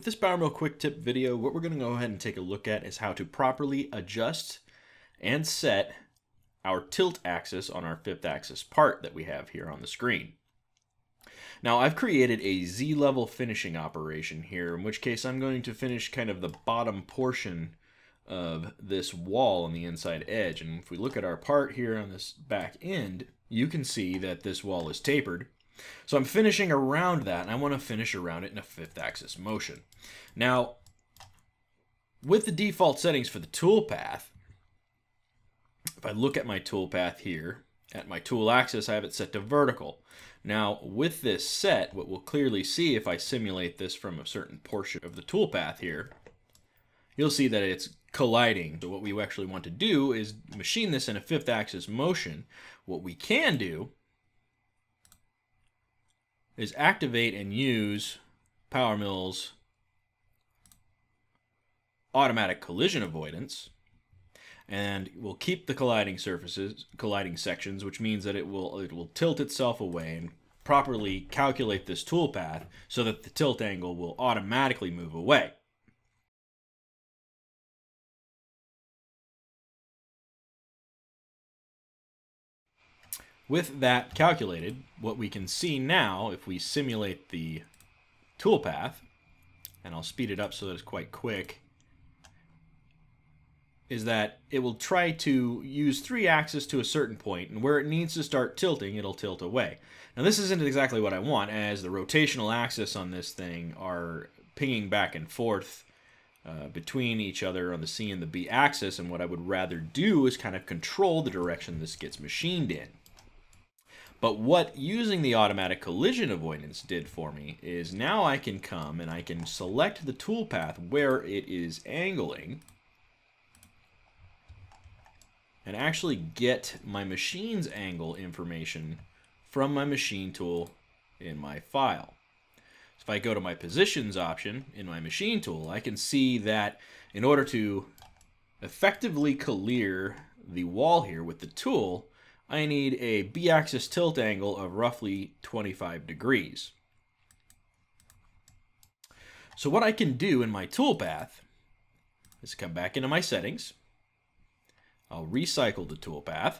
with this PowerMill quick tip video, what we're going to go ahead and take a look at is how to properly adjust and set our tilt axis on our fifth axis part that we have here on the screen. Now I've created a Z-level finishing operation here, in which case I'm going to finish kind of the bottom portion of this wall on the inside edge. And if we look at our part here on this back end, you can see that this wall is tapered. So I'm finishing around that, and I want to finish around it in a fifth axis motion. Now, with the default settings for the toolpath, if I look at my toolpath here, at my tool axis, I have it set to vertical. Now, with this set, what we'll clearly see if I simulate this from a certain portion of the toolpath here, you'll see that it's colliding. So what we actually want to do is machine this in a fifth axis motion. What we can do is activate and use PowerMill's automatic collision avoidance, and we'll keep the colliding sections, which means that it will tilt itself away and properly calculate this toolpath so that the tilt angle will automatically move away. With that calculated, what we can see now, if we simulate the toolpath, and I'll speed it up so that it's quite quick, is that it will try to use three axes to a certain point, and where it needs to start tilting, it'll tilt away. Now this isn't exactly what I want, as the rotational axis on this thing are pinging back and forth between each other on the C and the B axis, and what I would rather do is kind of control the direction this gets machined in. But what using the automatic collision avoidance did for me is now I can come and I can select the toolpath where it is angling and actually get my machine's angle information from my machine tool in my file. So if I go to my positions option in my machine tool, I can see that in order to effectively clear the wall here with the tool, I need a B-axis tilt angle of roughly 25 degrees. So what I can do in my toolpath is come back into my settings. I'll recycle the toolpath,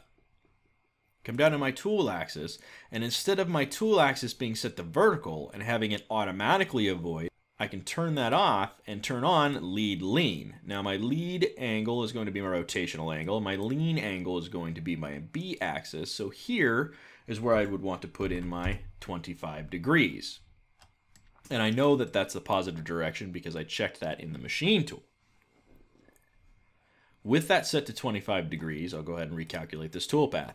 come down to my tool axis, and instead of my tool axis being set to vertical and having it automatically avoid, I can turn that off and turn on Lead/Lean. Now my lead angle is going to be my rotational angle. My lean angle is going to be my B-axis. So here is where I would want to put in my 25 degrees. And I know that that's the positive direction because I checked that in the machine tool. With that set to 25 degrees, I'll go ahead and recalculate this toolpath.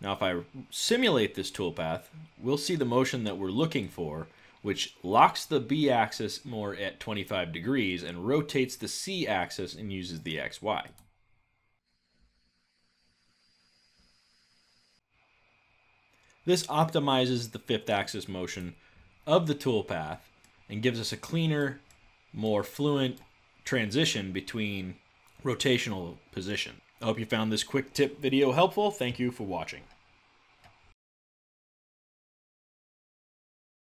Now if I simulate this toolpath, we'll see the motion that we're looking for, which locks the B-axis more at 25 degrees and rotates the C-axis and uses the XY. This optimizes the fifth axis motion of the toolpath and gives us a cleaner, more fluent transition between rotational positions. I hope you found this quick tip video helpful. Thank you for watching.